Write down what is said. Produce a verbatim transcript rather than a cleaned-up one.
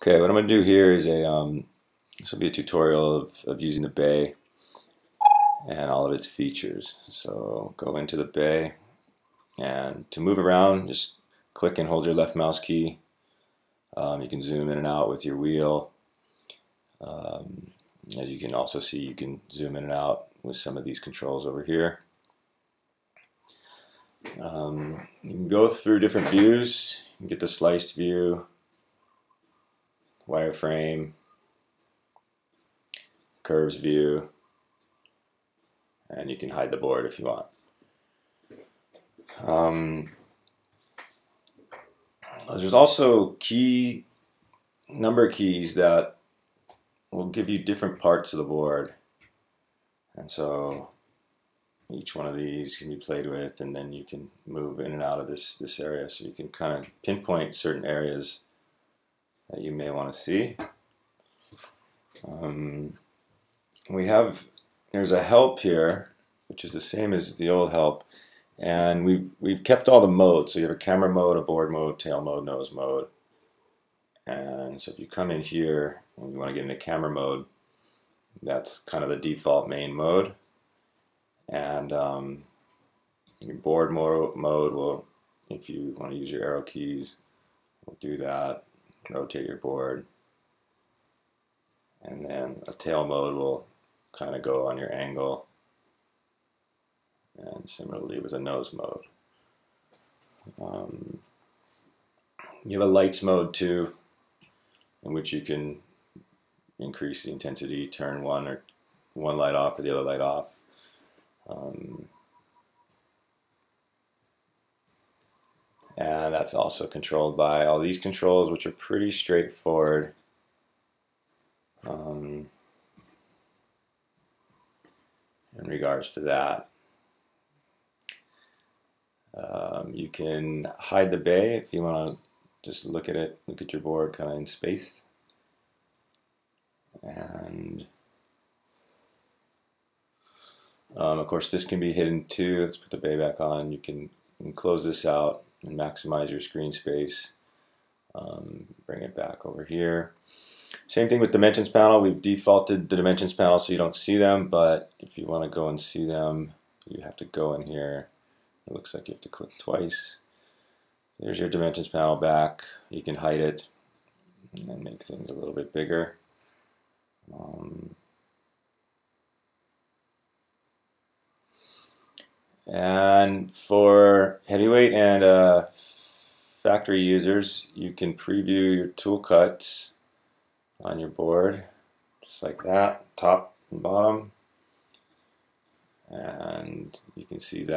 Okay, what I'm going to do here is a, um, this will be a tutorial of, of using the bay and all of its features. So go into the bay, and to move around, just click and hold your left mouse key. Um, you can zoom in and out with your wheel. Um, as you can also see, you can zoom in and out with some of these controls over here. Um, you can go through different views. You can get the sliced view, wireframe, curves view, and you can hide the board if you want. Um, there's also key number keys that will give you different parts of the board, and so each one of these can be played with, and then you can move in and out of this this area, so you can kind of pinpoint certain areas that you may want to see. Um, we have there's a help here, which is the same as the old help, and we've we've kept all the modes. So you have a camera mode, a board mode, tail mode, nose mode, and so if you come in here and you want to get into camera mode, that's kind of the default main mode. And um, your board mode will, if you want to use your arrow keys, will do that. Rotate your board, and then a tail mode will kind of go on your angle, and similarly with a nose mode. Um, you have a lights mode too, in which you can increase the intensity, turn one or one light off or the other light off. Um, and that's also controlled by all these controls, which are pretty straightforward. Um, in regards to that, um, you can hide the bay if you want to just look at it, look at your board kind of in space, and. Um, of course, this can be hidden too. Let's put the bay back on. You can, you can close this out and maximize your screen space. Um, bring it back over here. Same thing with dimensions panel. We've defaulted the dimensions panel so you don't see them, but if you want to go and see them, you have to go in here. It looks like you have to click twice. There's your dimensions panel back. You can hide it and make things a little bit bigger. Um, And for heavyweight and uh, factory users, you can preview your tool cuts on your board, just like that, top and bottom. And you can see that.